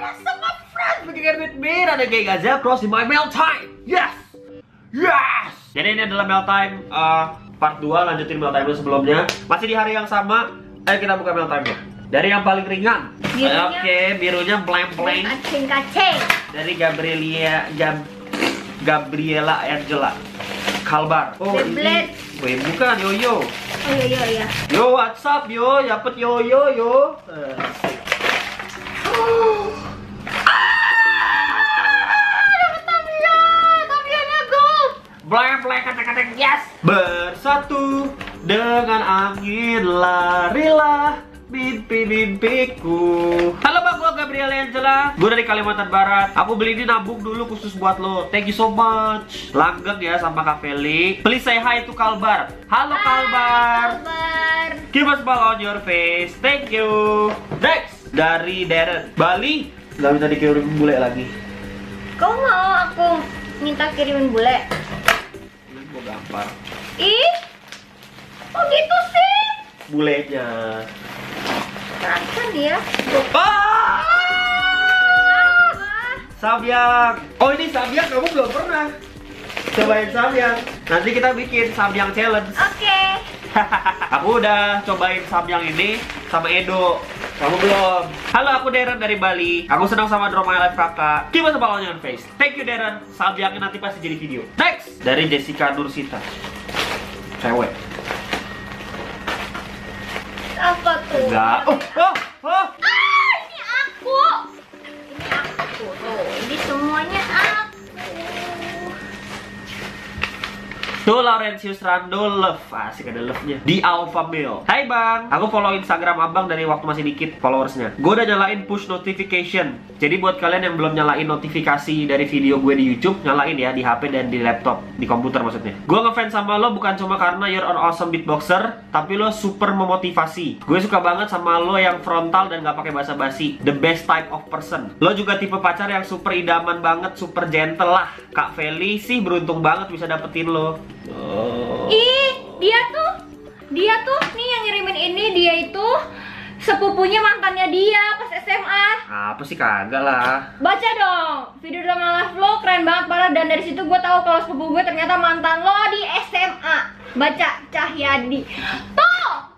Hello, my friends. We can with me and again Gazelle crossing my mail time. Yes. Yes. Jadi ini adalah mail time part 2, lanjutin mail time dulu sebelumnya. Masih di hari yang sama. Ayo kita buka mail time-nya. Dari yang paling ringan. Birunya, oke, birunya blank-blank. Kacing-kacing. Dari Gabriela Angela. Kalbar. Oh, ini. Weh, bukan Yoyo. Oh, Yoyo ya. Yo, what's up yo? Dapet Yoyo yo. Blank-blank kata-kata yes. Bersatu dengan angin larilah mimpi-mimpiku. Halo Bang, gua Gabriela Angela. Gua dari Kalimantan Barat. Aku beli ini nabung dulu khusus buat lo. Thank you so much. Langgeng ya sama Kak Felix. Please say hi to Kalbar. Halo hi, Kalbar. Kalbar. Keep a smile on your face. Thank you. Next dari Darren Bali. Gak minta dikirimin bule lagi. Kau mau aku minta kirimin bule? Gue gampar. Ih, kok gitu sih? Bulenya terasa dia. Sabyan. Oh ini Sabyan kamu belum pernah cobain Sabyan. Nanti kita bikin Sabyan challenge. Oke. Aku udah cobain Sabyan ini sama Edo. Kamu belum. Halo, aku Darren dari Bali. Aku senang sama Draw My Life kakak. Keep a smile on your face. Thank you Darren. Sabiannya nanti pasti jadi video. Next dari Jessica Nursita. Cewek. Apa tuh? Enggak. Ini aku. Ini aku. Tuh, ini semuanya aku. Tuh Laurentius Rando love, asik ada love-nya. Di Alpha Male. Hai Bang, aku follow Instagram Abang dari waktu masih dikit followersnya. Gue udah nyalain push notification. Jadi buat kalian yang belum nyalain notifikasi dari video gue di YouTube, nyalain ya di HP dan di laptop, di komputer maksudnya. Gue ngefans sama lo bukan cuma karena you're an awesome beatboxer, tapi lo super memotivasi. Gue suka banget sama lo yang frontal dan gak pakai basa-basi. The best type of person. Lo juga tipe pacar yang super idaman banget, super gentle lah. Kak Feli sih beruntung banget bisa dapetin lo. Oh. Ih, dia tuh nih yang ngirimin ini, dia itu sepupunya mantannya dia pas SMA. Apa sih kagak lah. Baca dong, video drama live lo keren banget parah dan dari situ gue tahu kalau sepupu gue ternyata mantan lo di SMA. Baca Cahyadi. Tuh.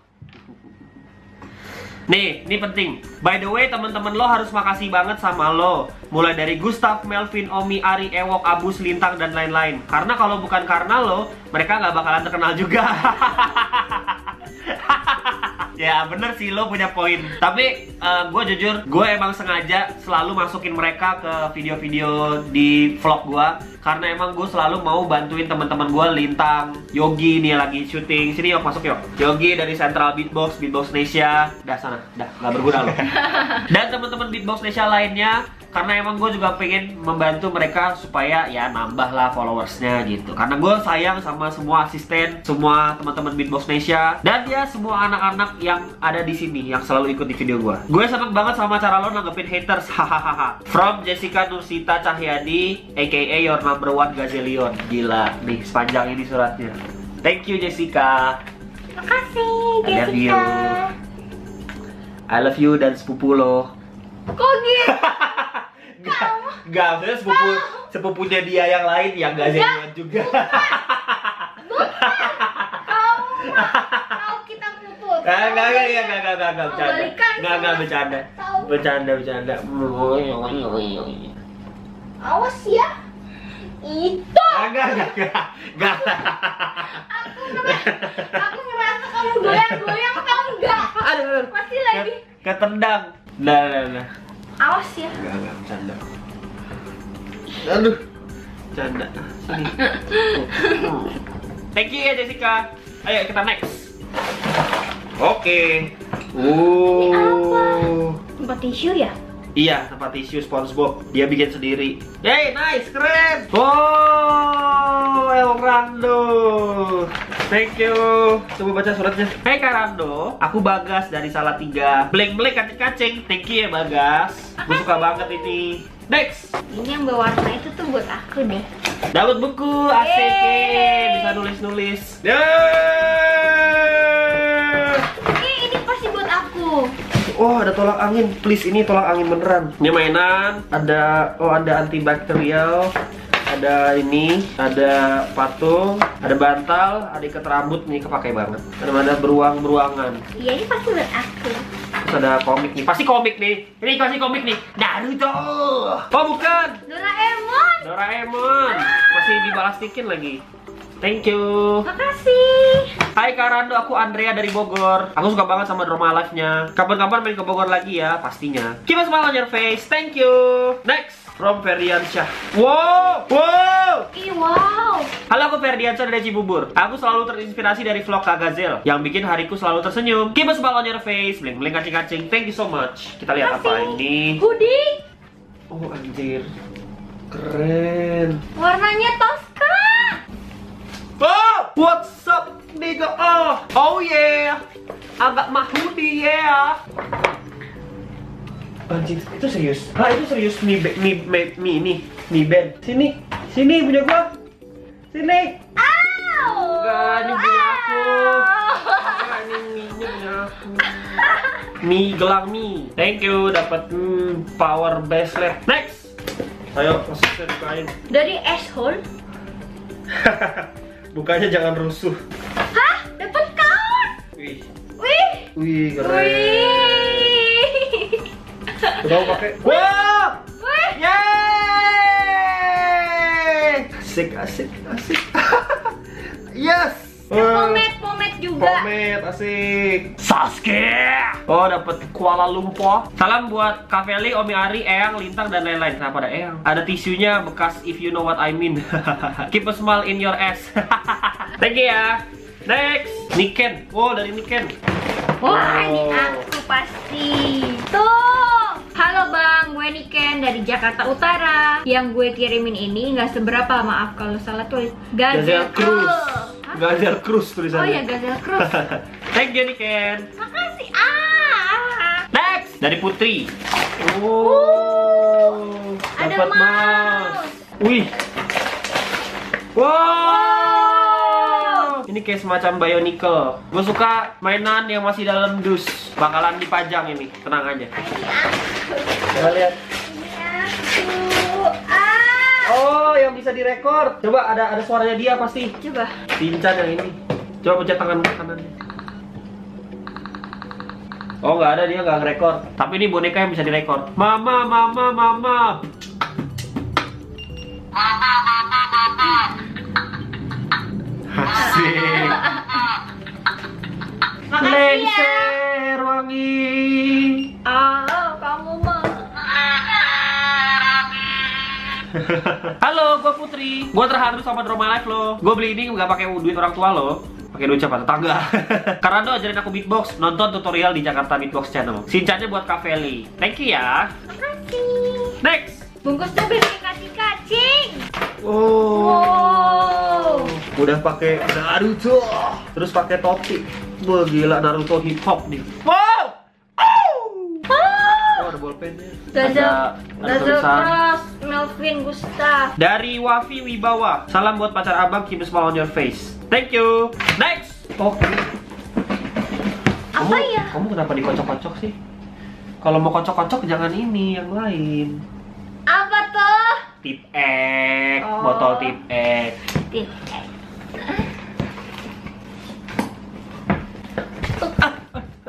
Nih, ini penting. By the way, teman-teman lo harus makasih banget sama lo. Mulai dari Gustav, Melvin, Omi, Ari, Ewok, Abu, Lintang, dan lain-lain. Karena kalau bukan karena lo, mereka nggak bakalan terkenal juga. Ya bener sih, lo punya poin. Tapi gue jujur, gue emang sengaja selalu masukin mereka ke video-video di vlog gue. Karena emang gue selalu mau bantuin teman-teman gue. Lintang, Yogi nih lagi syuting. Sini yuk, masuk yuk. Yogi dari Central Beatbox, Beatboxnesia. Dah sana, dah nggak berguna lo. Dan teman-teman Beatboxnesia lainnya. Karena emang gue juga pengen membantu mereka supaya ya nambah lah followersnya gitu. Karena gue sayang sama semua asisten, semua teman-teman Beatboxnesia, dan ya semua anak-anak yang ada di sini yang selalu ikut di video gue. Gue seneng banget sama cara lo nanggepin haters, hahaha. From Jessica Nursita Cahyadi, aka your number one Gazelion. Gila, nih sepanjang ini suratnya. Thank you Jessica. Makasih Jessica. I love you. I love you dan sepupu lo. Kok gitu? Gak, maksudnya sepupunya dia yang lain yang Gazelion juga. Kalau kita putus. Enggak bercanda. Bercanda. Awas ya. Itu. Enggak. Aku ngerasa kamu goyang-goyang atau enggak? Aduh. Masih lagi. Ketendang. Nah. Awas ya. Enggak bercanda. Aduh, canda. Sini. Thank you ya Jessica. Ayo kita next. Oke. Tempat tisu ya? Iya, tempat tisu Spongebob. Dia bikin sendiri. Hey, nice, keren. Oh, Elrando. Thank you. Coba baca suratnya. Hey Kak Rando, aku Bagas dari Salatiga. Blank-blank kacing-kacing. Thank you ya Bagas. Gue suka banget ini. Next. Ini yang berwarna itu tuh buat aku deh. Dapat buku asik. Bisa nulis-nulis. Yeay. Ini pasti buat aku. Oh, ada tolak angin. Please, ini tolak angin beneran. Ini mainan. Ada, oh ada antibakterial. Ada ini, ada patung, ada bantal, ada ikat rambut, nih kepakai banget. Ada beruang-beruangan. Iya, ini pasti buat aku. Terus ada komik nih, pasti komik nih. Ini pasti komik nih, Naruto. Oh bukan, Doraemon. Doraemon, masih dibalas dikit lagi. Thank you. Makasih. Hai Kak Rando, aku Andrea dari Bogor. Aku suka banget sama drama live-nya. Kapan-kapan main ke Bogor lagi ya, pastinya. Keep a smile on your face. Thank you. Next, from Ferdiansyah. Wow, wow. Wow. Halo, aku Ferdiansyah dari Cibubur. Aku selalu terinspirasi dari vlog Kak Gazelle yang bikin hariku selalu tersenyum. Keep a smile on your face. Bling-bling kacing-kacing. Thank you so much. Kita lihat apa ini. Hoodie. Oh anjir. Keren. Warnanya toska. Oh, what's up, nigga? Oh, oh yeah. Agak mahudi ya. Yeah. Anjing, itu serius. Ah, itu serius mi band. Sini. Sini punya gua. Sini. Au. Enggak, ini punya aku. Enggak, ini mi-nya punya aku. Mi gelang mi. Thank you dapat power bracelet. Next. Ayo, masuk ke kain. Dari asshole. Bukanya jangan rusuh. Hah? Dapat kaos. Wih. Wih. Wih, keren. Wih. Coba aku pakai. Wow. Wih. Yeay. Asik, asik, asik. Yes. Pomade, pomade juga. Pomade, asik. Sasuke. Oh, dapat Kuala Lumpur. Salam buat Kak Feli, Omi Ari, Eang, Lintang, dan lain-lain. Kenapa ada Eang? Ada tisunya bekas if you know what I mean. Keep a smile in your ass. Thank you ya. Next, Niken. Oh, dari Niken. Wah, ini aku pasti. Tuh. Halo Bang, gue Niken dari Jakarta Utara. Yang gue kirimin ini nggak seberapa, maaf kalau salah tulis. Gazelle Cruise. Gazelle Cruise tulisannya. Oh ya, Gazelle Cruise. Thank you Niken. Makasih. Next dari Putri. Oh. Ada mouse. Wih. Wow. Ini kayak semacam bionicle. Gue suka mainan yang masih dalam dus. Bakalan dipajang ini, tenang aja. Coba lihat. Oh, yang bisa direkord. Coba ada suaranya dia pasti. Coba. Pincan yang ini. Coba pencet tangan kanannya. Oh, nggak ada, dia nggak ngerekord. Tapi ini boneka yang bisa direkord. Mama, mama, mama. Asik. Lengser wangi. Ah, kamu mah. Halo, gue Putri. Gue terharu sama drama live lo. Gue beli ini nggak pakai duit orang tua lo, pakai duit siapa? Tetangga. Karena lo ajarin aku beatbox. Nonton tutorial di Jakarta Beatbox Channel. Sincatnya buat Kak Feli. Thank you ya. Makasih. Next. Bungkus tuh bikin kacing-kacing. Oh. Wow. Udah pakai Naruto. Terus pakai topi. Wah gila, Naruto hip hop nih. Wow. Oh, ada bolpennya. Ada tulisan Melvin, Gustav. Dari Wafi Wibawa. Salam buat pacar abang, keep a smile on your face. Thank you. Next. Oke. Okay. Apa ya? Kamu kenapa dikocok-kocok sih? Kalau mau kocok-kocok jangan ini, yang lain. Apa tuh? Tip X, oh. Botol tip X. Tip X.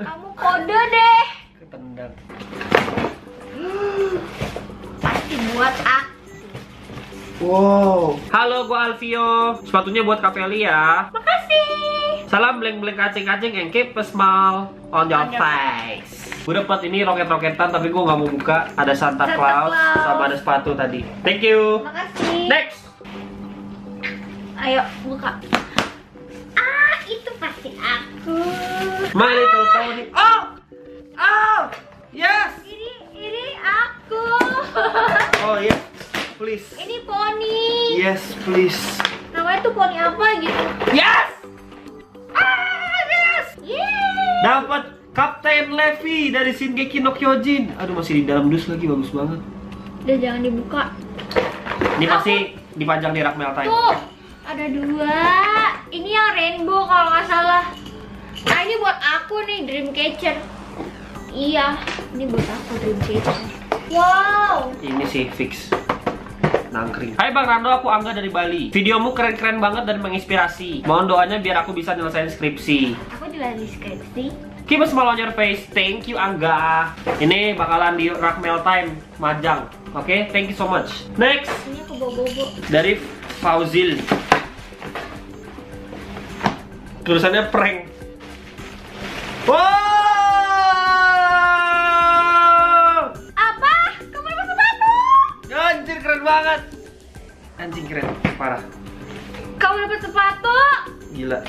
Kamu kode deh. Ketendang. Pasti buat aku. Wow. Halo, gua Alvio. Sepatunya buat Kak Feli ya. Makasih. Salam bling-bling kacing-kacing and keep a smile on your face. Gue dapet ini roket-roketan tapi gua nggak mau buka. Ada Santa Claus sama ada sepatu tadi. Thank you. Makasih. Next. Ayo buka. Ah, itu pasti aku. My little pony. Oh. Oh. Yes. Ini aku. Oh yes, please. Ini poni. Yes, please. Namanya tuh poni apa gitu? Yes. Ah yes. Yeay. Dapat Kapten Levi dari Shingeki no Kyojin. Aduh masih di dalam dus lagi, bagus banget. Udah jangan dibuka. Ini pasti dipajang di rak meltai. Tuh ada dua. Ini yang rainbow kalau nggak salah. Nah ini buat aku nih, dreamcatcher. Iya, ini buat aku dream catcher. Wow. Ini sih fix nangkring. Hai Bang Rando, aku Angga dari Bali. Videomu keren-keren banget dan menginspirasi. Mohon doanya biar aku bisa nyelesain skripsi. Aku juga di skripsi. Keep a smile on your face. Thank you Angga. Ini bakalan di Rakmel Time Majang. Oke, thank you so much. Next. Ini aku bobo-bobo. Dari Fauzil. Tulisannya prank. Wow. Anjir keren banget. Anjing keren, parah. Kamu dapat sepatu? Gila.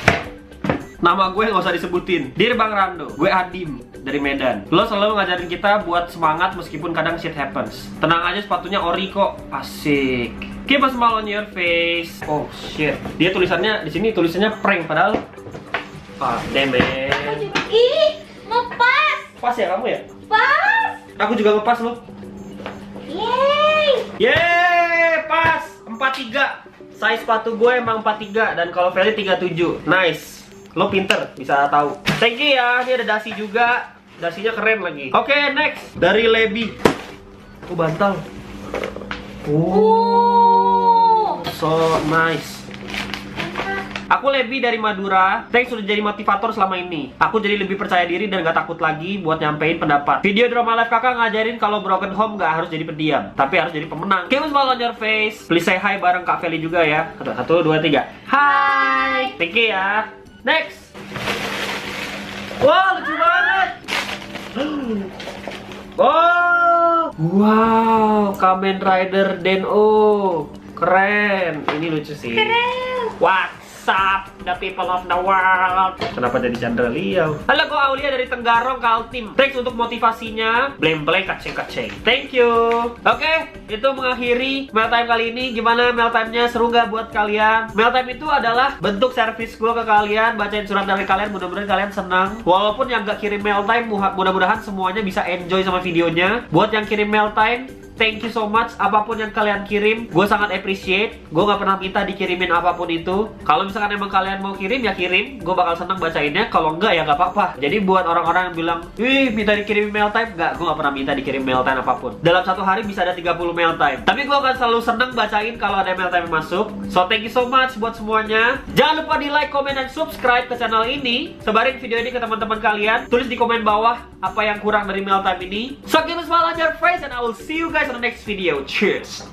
Nama gue nggak usah disebutin. Dear Bang Rando, gue Adim dari Medan. Lo selalu ngajarin kita buat semangat meskipun kadang shit happens. Tenang aja, sepatunya ori kok. Asik. Keep a smile on your face. Oh shit. Dia tulisannya di sini tulisannya prank padahal. Ah, damn it. Ih, ngepas. Pas ya kamu ya? Pas. Aku juga ngepas lo. Yeay, pas 43. Size sepatu gue emang 43 dan kalau Feli 37. Nice. Lo pinter bisa tahu. Thank you ya. Ini ada dasi juga. Dasinya keren lagi. Oke, next dari Lebi. Oh, bantal. Oh. So nice. Aku Lebi dari Madura. Thanks sudah jadi motivator selama ini. Aku jadi lebih percaya diri dan gak takut lagi buat nyampein pendapat. Video drama live kakak ngajarin kalau broken home gak harus jadi pendiam, tapi harus jadi pemenang. Keep a smile on your face. Please say hi bareng Kak Feli juga ya. 1, 2, 3. Hi. Thank you ya. Next. Wow, lucu banget. Wow, Kamen Rider Den-O. Keren. Ini lucu sih. Keren. Wah. Sup, the people of the world. Kenapa jadi Chandra Liao? Halo, gue Aulia dari Tenggarong Kaltim. Thanks untuk motivasinya. Blame kaceng-kaceng. Thank you. Oke, itu mengakhiri Meltime kali ini. Gimana Meltime-nya? Seru nggak buat kalian? Meltime itu adalah bentuk servis gue ke kalian. Bacain surat dari kalian, mudah-mudahan kalian senang. Walaupun yang nggak kirim Meltime, mudah-mudahan semuanya bisa enjoy sama videonya. Buat yang kirim Meltime, thank you so much. Apapun yang kalian kirim, gue sangat appreciate. Gue gak pernah minta dikirimin apapun itu. Kalau misalkan emang kalian mau kirim, ya kirim. Gue bakal seneng bacainnya. Kalau enggak, ya gak apa-apa. Jadi buat orang-orang yang bilang, wih, minta dikirim mail time, enggak, gue gak pernah minta dikirim mail time apapun. Dalam satu hari bisa ada 30 mail time. Tapi gue akan selalu seneng bacain kalau ada mail time yang masuk. So, thank you so much buat semuanya. Jangan lupa di like, comment, dan subscribe ke channel ini. Sebarin video ini ke teman-teman kalian. Tulis di komen bawah apa yang kurang dari mail time ini. So, keep a smile on your face and I will see you guys on the next video. Cheers.